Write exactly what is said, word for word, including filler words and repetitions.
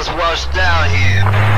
is washed down here.